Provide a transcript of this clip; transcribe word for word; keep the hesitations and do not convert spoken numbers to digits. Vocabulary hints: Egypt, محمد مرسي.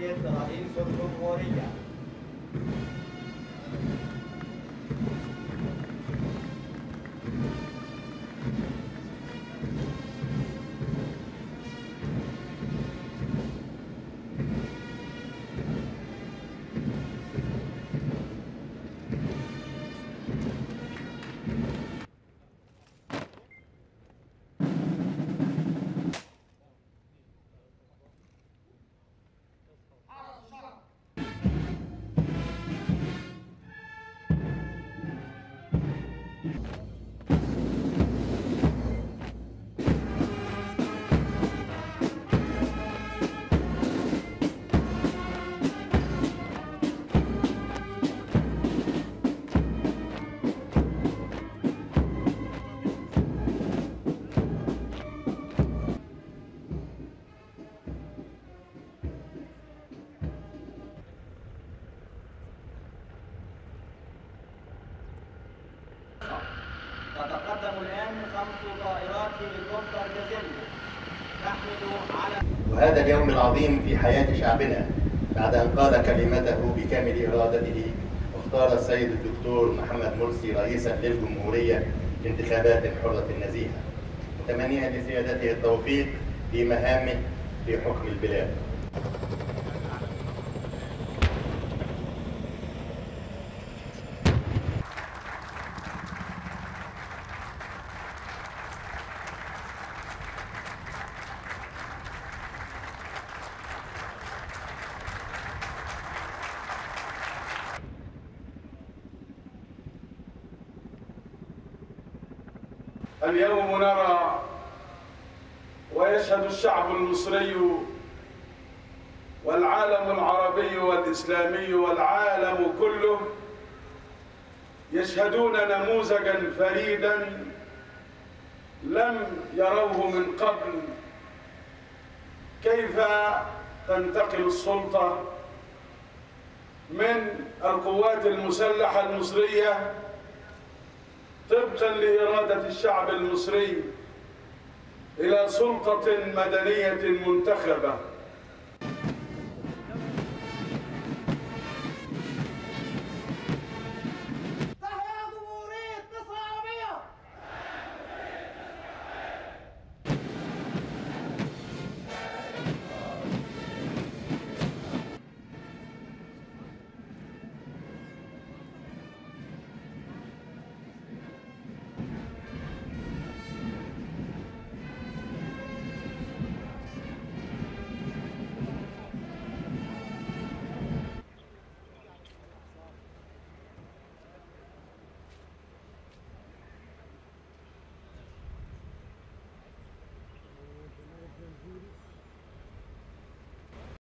ومسؤولية رئيس الجمهورية. تتقدم الآن خمس طائرات هليكوبتر جزائري تحمل على وهذا اليوم العظيم في حياة شعبنا بعد أن قال كلمته بكامل إرادته واختار السيد الدكتور محمد مرسي رئيسا للجمهورية في انتخابات حرة نزيهة، متمنيا لسيادته التوفيق في مهامه في حكم البلاد. اليوم نرى ويشهد الشعب المصري والعالم العربي والإسلامي والعالم كله يشهدون نموذجا فريدا لم يروه من قبل، كيف تنتقل السلطة من القوات المسلحة المصرية طبقا لإرادة الشعب المصري إلى سلطة مدنية منتخبة.